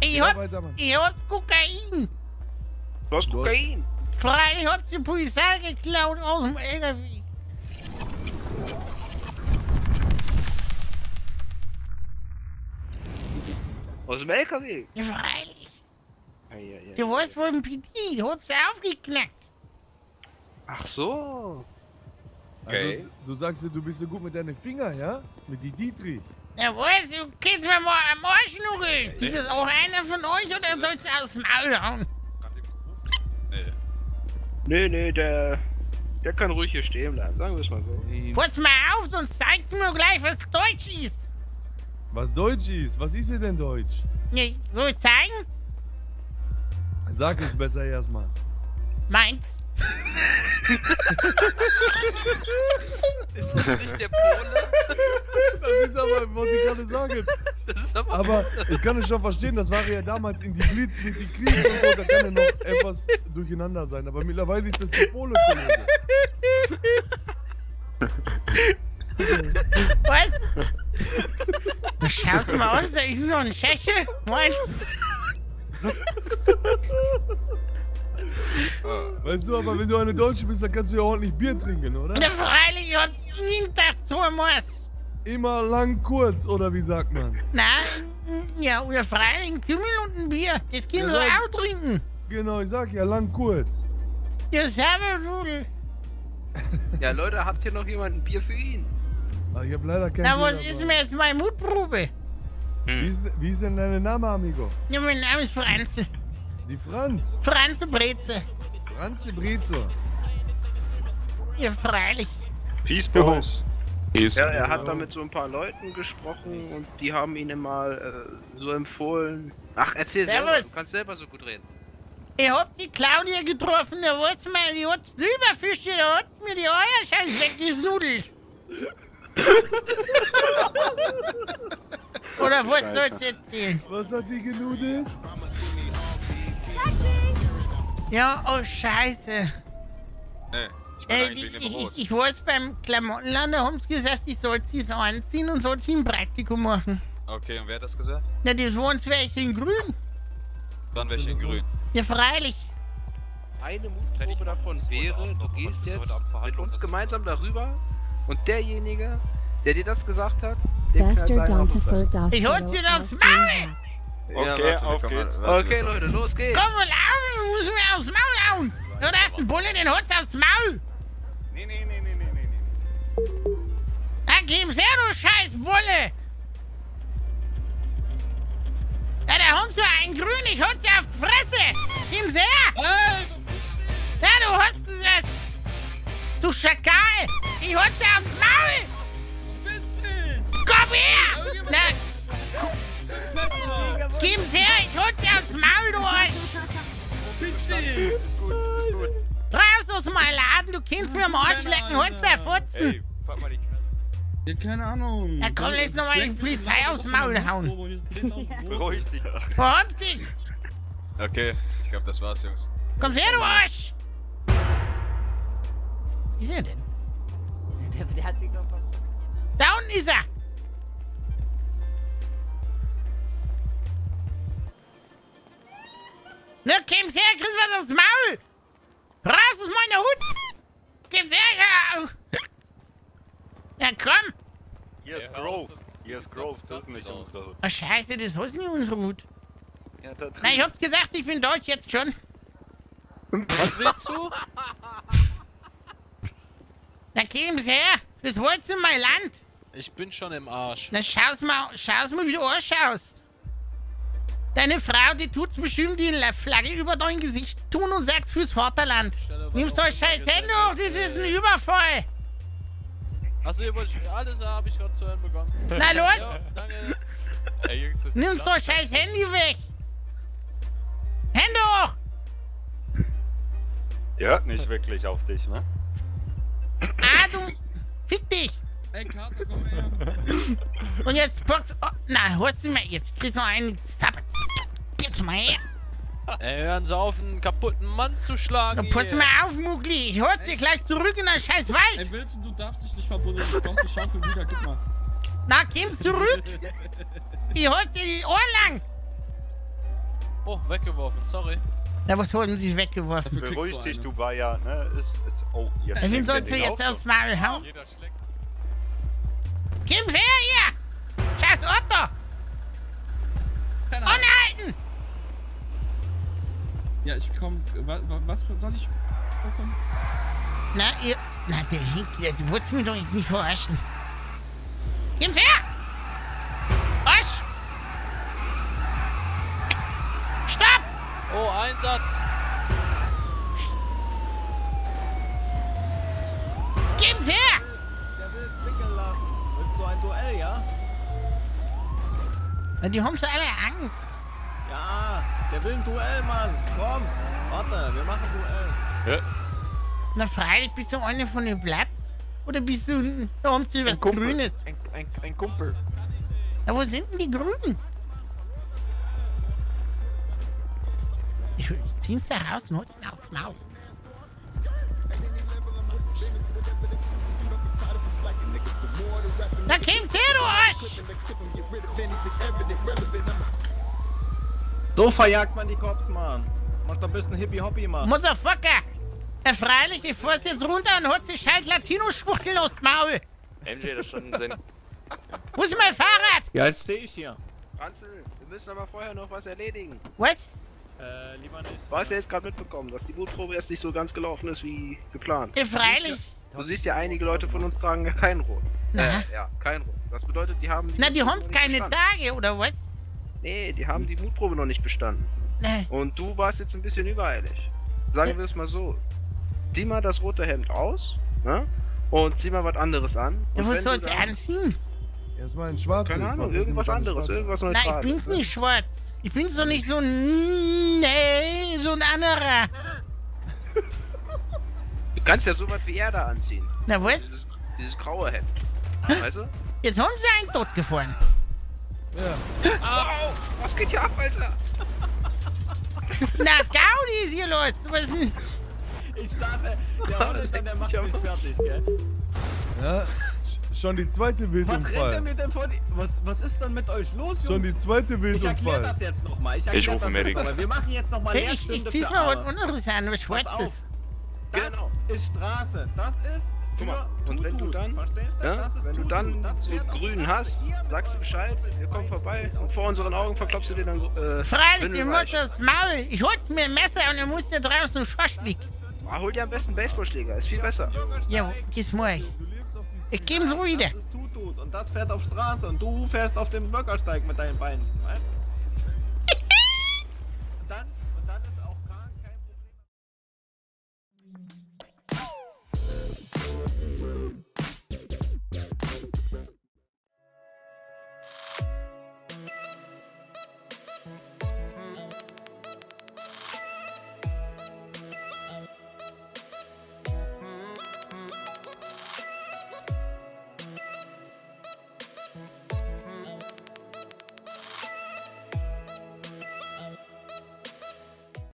Ich hab Kokain. Was Kokain? Freilich hab's die Polizei geklaut aus dem LKW. Aus dem LKW? Ja, freilich. Ja. Du warst wohl im PD, du hab's aufgeknackt. Ach so. Okay. Also, du sagst, du bist so gut mit deinen Fingern, ja? Mit die Dietri. Ja, was? Du kriegst mir mal am Arsch nuckeln. Ist das auch einer von euch oder sollst du aus dem Maul hauen? Nee, der kann ruhig hier stehen bleiben, sagen wir es mal so. Pass mal auf, sonst zeigst du mir gleich, was Deutsch ist. Was Deutsch ist? Was ist denn Deutsch? Nee, soll ich zeigen? Sag es besser erstmal. Meins. Ist das nicht der Pole? Das ist aber, was ich gerade sage. Aber ich kann es schon verstehen, das war ja damals in die Blitz mit die Krieg und so, da kann ja noch etwas durcheinander sein. Aber mittlerweile ist das der Pole. Was? Na, schaust du mal aus, da ist noch ein Tscheche. Moin. Weißt du, aber wenn du eine Deutsche bist, dann kannst du ja ordentlich Bier trinken, oder? Na, freilich, ich hab nie gedacht, Thomas. Immer lang kurz, oder wie sagt man? Na, ja, oder freilich ein Kümmel und ein Bier. Das können sie auch trinken. Genau, ich sag ja, lang kurz. Ja, servus, Rudel. Ja, Leute, habt ihr noch jemanden Bier für ihn? Aber ich hab leider keinen. Na, was ist mir jetzt meine Mutprobe? Hm. Wie ist denn dein Name, Amigo? Ja, mein Name ist Franzl. Die Franz? Franzl Breze. Franzl Breze. Ja, freilich. Peace, Boys. Ja, er hat da mit so ein paar Leuten gesprochen und die haben ihnen mal so empfohlen. Ach, erzähl selber, du kannst selber so gut reden. Ich hab die Claudia getroffen, da wusst mal, die hat Silberfische, da hat's mir die Eierscheiß weggesnudelt. Oder was soll's jetzt sehen? Was hat die genudelt? Ja, oh Scheiße. Nee, ich weiß, beim Klamottenland, da haben sie gesagt, ich soll sie so anziehen und soll sie ein Praktikum machen. Okay, und wer hat das gesagt? Na, das waren welche in Grün. Waren welche in Grün? Ja, freilich. Eine Mutprobe davon wäre, du gehst jetzt mit uns gemeinsam darüber und derjenige, der dir das gesagt hat, der kann sein. Ich hol's dir aufs Maul! Okay, ja, auf geht's. Okay, Leute, los geht's. Komm mal auf, du musst mir aufs Maul hauen. Oder hast du einen Bullen, den holst aufs Maul. Nee. Dann gib's her, du scheiß Bulle. Ja, da holst du einen Grün, ich hol's dir auf die Fresse. Gib's her. Ja, du holst es. Du Schakal, ich hol's dir aufs Maul. Du bist es. Komm her. Na, gib's her, ich hol's dir aufs Maul, du Arsch! Ist gut. Raus aus meinem Laden, du kannst mir am Arsch lecken, hol's dir Futzen! Ey, pack mal die Knarre. Ja, keine Ahnung. Ja, komm, lass nochmal die Polizei aufs Maul hauen. Beruhig dich. Verhopp's dich! Okay, ich glaub, das war's, Jungs. Komm her, du Arsch! Wie ist er denn? Der hat sich doch verpasst. Da unten ist er! Ne, komm's her, kriegst was aufs Maul! Raus aus meiner Hut! Komm's her! Ja, komm! Hier ist Grove, das ist nicht unsere Hut. Oh, Scheiße, das ist nicht unsere Hut. Ja, da drin. Na, ich hab's gesagt, ich bin Deutsch jetzt schon. Was willst du? Na, komm's her! Das wollt's in mein Land! Ich bin schon im Arsch. Na, schau's mal, wie du Arsch schaust. Deine Frau, die tut's bestimmt die Flagge über dein Gesicht tun und sagt's fürs Vaterland. Nimmst euch scheiß Hände hoch, das ist ein Überfall. Achso, ihr wollt alles, hab ich gerade zu hören bekommen. Na los! Ja, danke. Hey, Jungs, nimmst euch scheiß Handy weg! Hände hoch! Die hört nicht wirklich auf dich, ne? Ah, du... Fick dich! Ey, Kater, komm her! Und jetzt box... Oh, na, hörst du mir jetzt? Kriegst du noch einen Zappen. Gib's mal her! Ey, hören Sie auf, einen kaputten Mann zu schlagen. Na, pass mal auf, Mugli. Ich hol's dir gleich zurück in den scheiß Wald. Ey, Wilson, du darfst dich nicht verbuddeln. Du kommst die Schaufel wieder, gib mal. Na, komm zurück. Ich hol's dir die Ohren lang. Oh, weggeworfen, sorry. Na, was holen Sie weggeworfen? Beruhig dich, du Bayer, ne? Ist oh, ihr schlägt den sollst du jetzt aufs Maul hauen? Gib's her hier! Scheiß Otto! Anhalten! Ja, ich komm... Was soll ich... Kommen? Na, ihr... Na, der Hink... Du wolltest mir doch jetzt nicht verarschen. Gib's her! Osch! Stopp! Oh, Einsatz! Gib's her! Der will's wickeln lassen. Willst du ein Duell, ja? Na, die haben schon alle Angst. Ja, der will ein Duell, Mann. Komm, warte, wir machen ein Duell. Ja. Na, freilich, bist du einer von dem Platz? Oder bist du... Da haben sie was Kumpel. Grünes. Ein Kumpel. Na, wo sind denn die Grünen? Ziehen sie raus und holen ihn aufs Maul. Da kommst du her, du! So verjagt man die Cops, Mann. Macht ein bisschen Hippie-Hobby, Mann. Motherfucker! Ja, freilich, ich fahr's jetzt runter und holt sich halt Latino-Schwuchtel aufs Maul. MJ, das ist schon ein Sinn. Wo ist mein Fahrrad? Ja, jetzt stehe ich hier. Franzl, wir müssen aber vorher noch was erledigen. Was? Lieber nicht. Du hast ja jetzt gerade mitbekommen, dass die Mutprobe erst nicht so ganz gelaufen ist wie geplant. Ja, freilich. Du siehst ja, einige Leute von uns tragen ja kein Rot. Na? Ja, kein Rot. Das bedeutet, die haben... Die na, die haben's keine Tage, oder was? Nee, die haben die Mutprobe noch nicht bestanden. Und du warst jetzt ein bisschen übereilig. Sagen wir es mal so. Zieh mal das rote Hemd aus, ne? Und zieh mal was anderes an. Und ja, was soll's anziehen? Erstmal ein schwarzes. Keine Ahnung, irgendwas anderes, irgendwas Neues. Nein, ich bin's nicht schwarz. Ich bin's doch nicht so ein... Nee, so ein anderer. Du kannst ja sowas wie er da anziehen. Na was? Dieses graue Hemd. Weißt du? Jetzt haben sie einen tot gefahren. Ja. Au! Was geht hier ab, Alter? Na, Gaudi ist hier los. Was ist denn? Ich sage, der Holländer, der macht mich fertig, gell? Ja. Schon die zweite Wildunfall. Was ist denn mit euch los, Jungs? Schon die zweite Wildunfall. Ich erkläre das jetzt nochmal. Ich rufe Medic. Wir machen jetzt nochmal Lehrstunde. Ich zieh's mal was anderes an, was Schwarzes. Das genau. Ist Straße. Das ist... Guck mal, und wenn du dann... Ja? Das ist wenn du dann so grün hast, sagst du Bescheid, wir kommen vorbei und vor unseren Augen verklopfst du dir dann... Freilich, du musst das Maul. Ich hol's mir ein Messer und dann musst du drauf so Schwasch liegen. Ah, hol dir am besten einen Baseballschläger, ist viel besser. Ja, das mach ich. Ich geb's wieder. Das ist Tutut und das fährt auf Straße und du fährst auf dem Bürgersteig mit deinen Beinen.